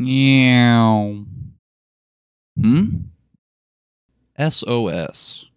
Meow. SOS.